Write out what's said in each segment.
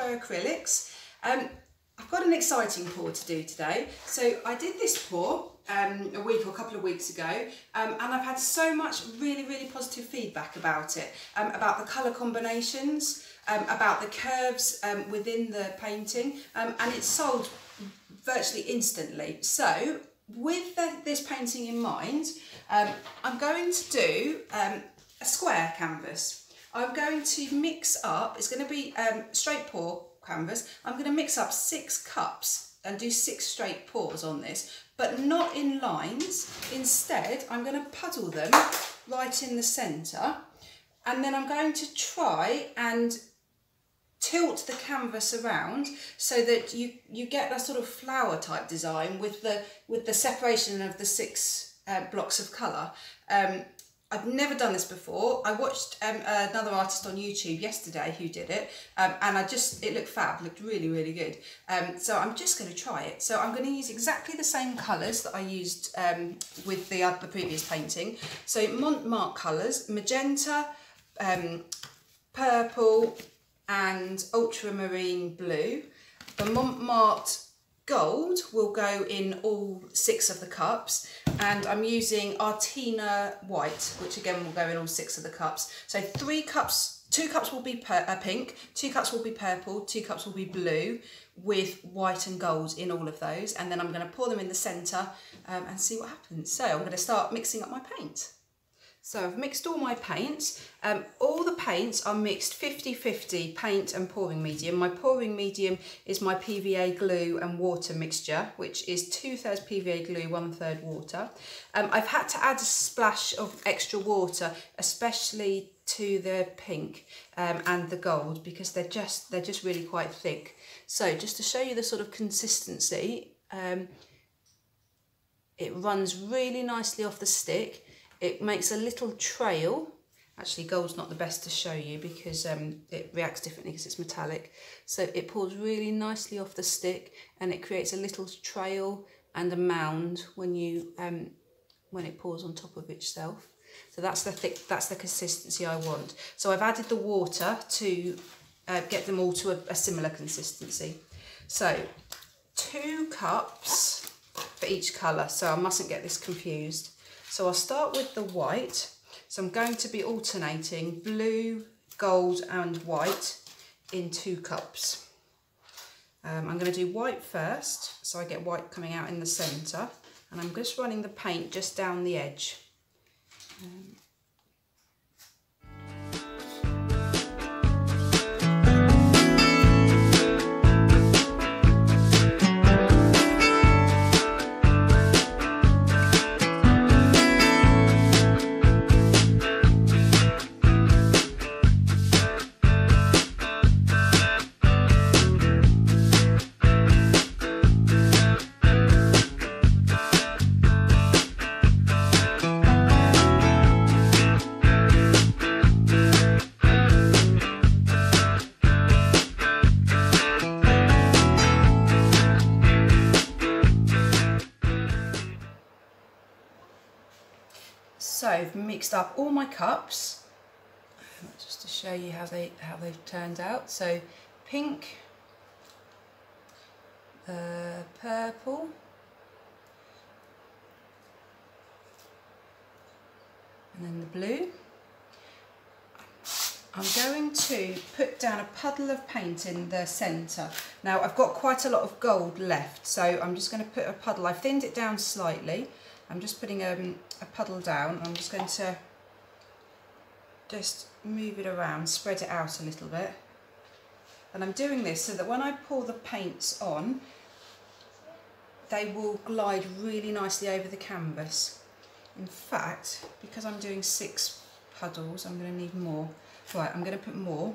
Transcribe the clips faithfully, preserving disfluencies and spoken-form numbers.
hypoacrylics. Um, I've got an exciting pour to do today. So I did this pour um, a week or a couple of weeks ago, um, and I've had so much really, really positive feedback about it, um, about the colour combinations, um, about the curves um, within the painting, um, and it's sold virtually instantly. So with the, this painting in mind, um, I'm going to do um, a square canvas. I'm going to mix up, it's going to be um, straight pour canvas. I'm going to mix up six cups and do six straight pours on this, but not in lines. Instead, I'm going to puddle them right in the centre, and then I'm going to try and tilt the canvas around so that you you get that sort of flower type design with the with the separation of the six uh, blocks of colour. Um, I've never done this before. I watched um, another artist on YouTube yesterday who did it, um, and I just, it looked fab, looked really, really good. Um, so I'm just going to try it. So I'm going to use exactly the same colours that I used um, with the, other, the previous painting. So Montmartre colours, magenta, um, purple and ultramarine blue. The Montmartre gold will go in all six of the cups, and I'm using Artina white, which again will go in all six of the cups. So three cups, two cups will be per, uh, pink, two cups will be purple, two cups will be blue, with white and gold in all of those. And then I'm going to pour them in the centre um, and see what happens. So I'm going to start mixing up my paint. So I've mixed all my paints. Um, all the paints are mixed fifty fifty, paint and pouring medium. My pouring medium is my P V A glue and water mixture, which is two thirds P V A glue, one third water. Um, I've had to add a splash of extra water, especially to the pink um, and the gold, because they're just they're just really quite thick. So just to show you the sort of consistency, um, it runs really nicely off the stick. It makes a little trail. Actually, gold's not the best to show you because um, it reacts differently because it's metallic. So it pours really nicely off the stick, and it creates a little trail and a mound when you um, when it pours on top of itself. So that's the thick, that's the consistency I want. So I've added the water to uh, get them all to a, a similar consistency. So two cups for each colour. So I mustn't get this confused. So I'll start with the white. So I'm going to be alternating blue, gold and white in two cups. Um, I'm going to do white first, so I get white coming out in the centre, and I'm just running the paint just down the edge. Um, I've mixed up all my cups just to show you how they how they've turned out. So pink, uh, purple, and then the blue. I'm going to put down a puddle of paint in the centre. Now I've got quite a lot of gold left, so I'm just going to put a puddle. I've thinned it down slightly. I'm just putting um, a puddle down. I'm just going to just move it around, spread it out a little bit. And I'm doing this so that when I pour the paints on, they will glide really nicely over the canvas. In fact, because I'm doing six puddles, I'm going to need more. Right, I'm going to put more.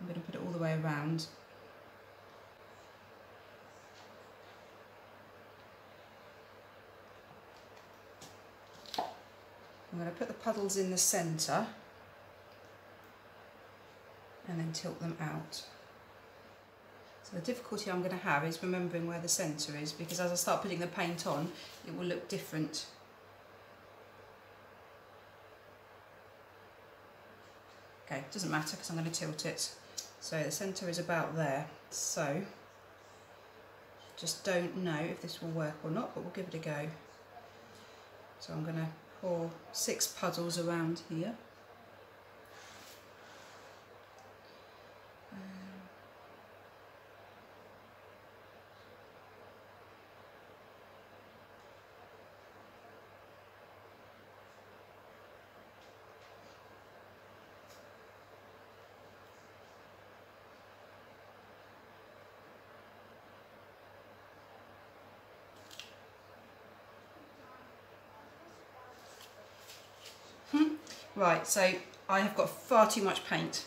I'm going to put it all the way around. I'm going to put the puddles in the centre and then tilt them out. So the difficulty I'm going to have is remembering where the centre is, because as I start putting the paint on, it will look different. Okay, it doesn't matter because I'm going to tilt it. So the centre is about there, so just don't know if this will work or not, but we'll give it a go. So I'm going to pour six puddles around here. Right, so I have got far too much paint,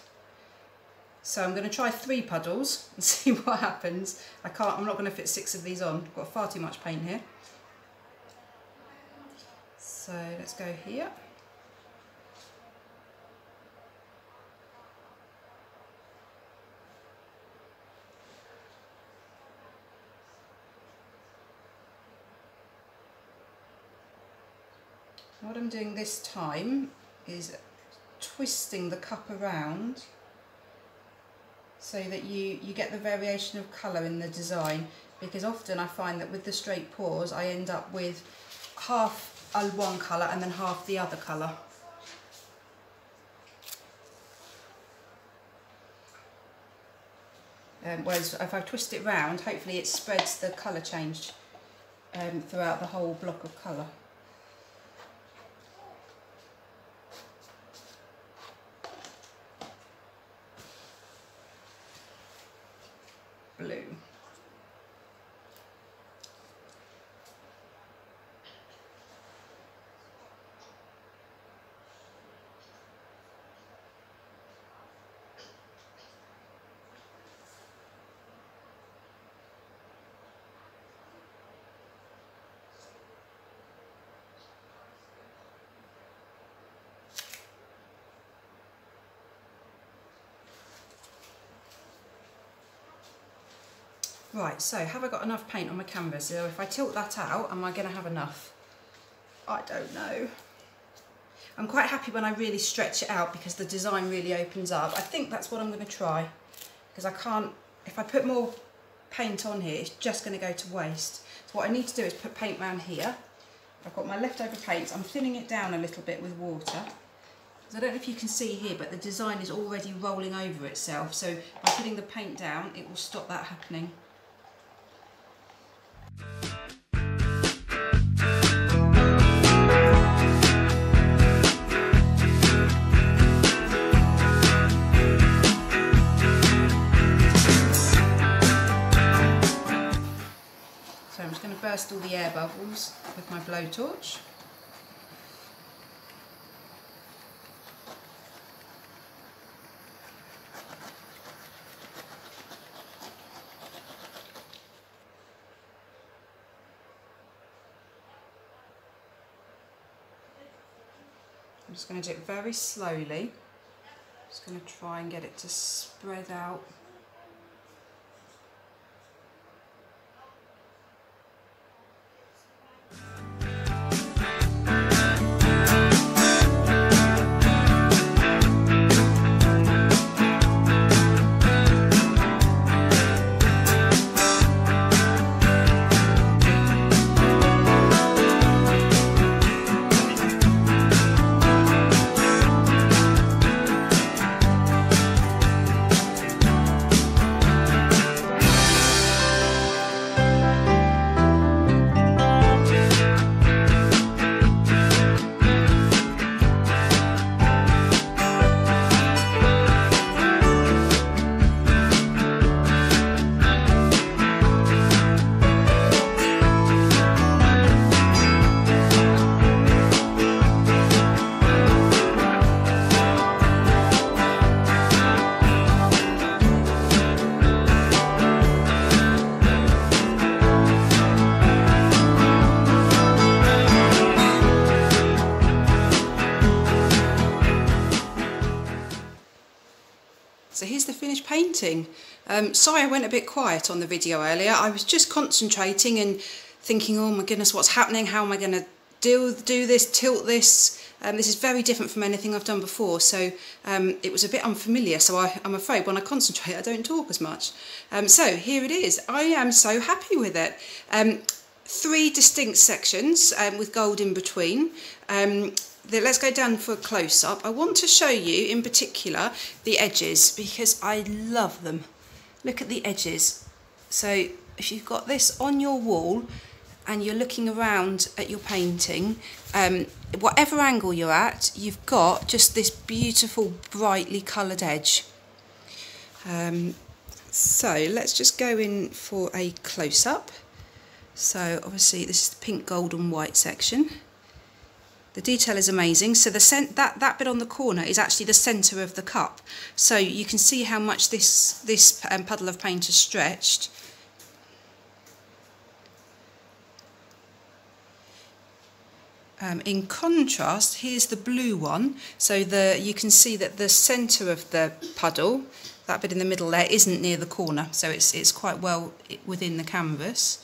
so I'm going to try three puddles and see what happens. I can't, I'm not going to fit six of these on. I've got far too much paint here. So let's go here. What I'm doing this time is twisting the cup around so that you, you get the variation of colour in the design, because often I find that with the straight pours I end up with half one colour and then half the other colour. Um, whereas if I twist it round, hopefully it spreads the colour change um, throughout the whole block of colour. Blue. Right, so have I got enough paint on my canvas? So if I tilt that out, am I going to have enough? I don't know. I'm quite happy when I really stretch it out because the design really opens up. I think that's what I'm going to try, because I can't, if I put more paint on here, it's just going to go to waste. So what I need to do is put paint round here. I've got my leftover paints. I'm thinning it down a little bit with water. I don't know if you can see here, but the design is already rolling over itself. So by putting the paint down, it will stop that happening. So I'm just going to burst all the air bubbles with my blowtorch. I'm just going to do it very slowly. I'm just going to try and get it to spread out. So here's the finished painting. Um, sorry I went a bit quiet on the video earlier. I was just concentrating and thinking, oh my goodness, what's happening? How am I going to do, do this, tilt this? Um, this is very different from anything I've done before, so um, it was a bit unfamiliar, so I, I'm afraid when I concentrate I don't talk as much. Um, so here it is. I am so happy with it. Um, three distinct sections um, with gold in between. Um, Let's go down for a close-up. I want to show you in particular the edges because I love them. Look at the edges. So if you've got this on your wall and you're looking around at your painting, um, whatever angle you're at, you've got just this beautiful brightly coloured edge. Um, so let's just go in for a close-up. So obviously this is the pink, gold and white section. The detail is amazing. So the cent that, that bit on the corner is actually the centre of the cup. So you can see how much this, this um, puddle of paint is stretched. Um, in contrast, here's the blue one. So the you can see that the centre of the puddle, that bit in the middle there, isn't near the corner. So it's, it's quite well within the canvas.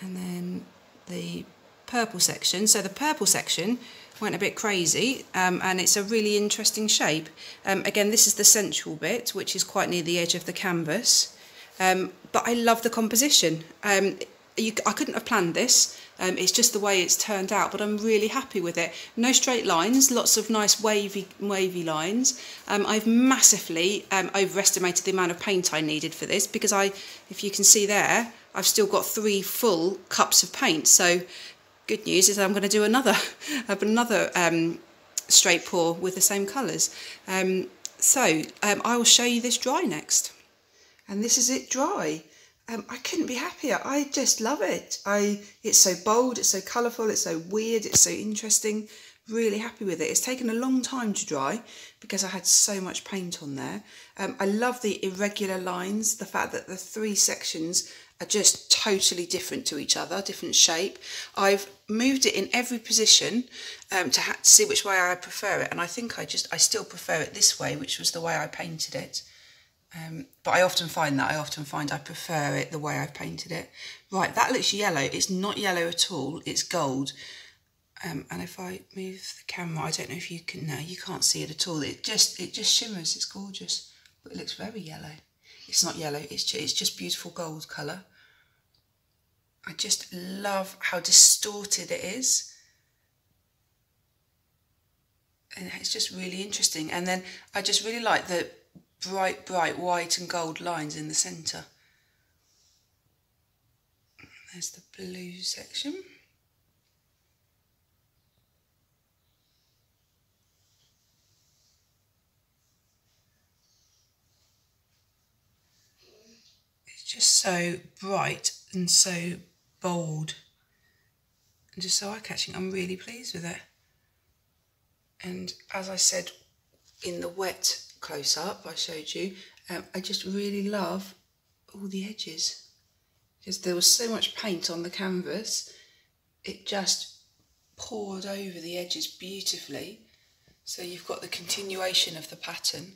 And then the purple section. So the purple section went a bit crazy um, and it's a really interesting shape. Um, again, this is the central bit, which is quite near the edge of the canvas. Um, but I love the composition. Um, you, I couldn't have planned this. Um, it's just the way it's turned out, but I'm really happy with it. No straight lines, lots of nice wavy wavy lines. Um, I've massively um, overestimated the amount of paint I needed for this because I, if you can see there, I've still got three full cups of paint. So good news is I'm going to do another another um, straight pour with the same colours. Um, so um, I will show you this dry next. And this is it dry. Um, I couldn't be happier. I just love it. I it's so bold, it's so colourful, it's so weird, it's so interesting. Really happy with it. It's taken a long time to dry because I had so much paint on there. Um, I love the irregular lines, the fact that the three sections are just totally different to each other, different shape. I've moved it in every position um, to, have to see which way I prefer it, and I think I just I still prefer it this way, which was the way I painted it. Um, but I often find that I often find I prefer it the way I've painted it. Right, that looks yellow. It's not yellow at all. It's gold. Um, and if I move the camera, I don't know if you can. No, you can't see it at all. It just it just shimmers. It's gorgeous, but it looks very yellow. It's not yellow. It's just, it's just beautiful gold colour. I just love how distorted it is. And it's just really interesting. And then I just really like the bright, bright white and gold lines in the centre. There's the blue section. It's just so bright and so bold and just so eye-catching. I'm really pleased with it, and as I said in the wet close-up I showed you, um, I just really love all the edges because there was so much paint on the canvas, it just poured over the edges beautifully, so you've got the continuation of the pattern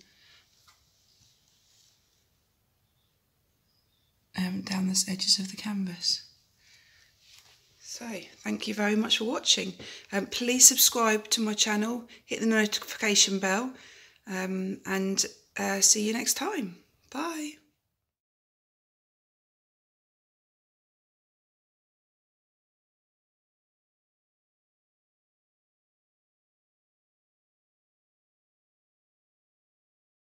um, down the edges of the canvas. So, thank you very much for watching. Um, please subscribe to my channel, hit the notification bell, um, and uh, see you next time. Bye.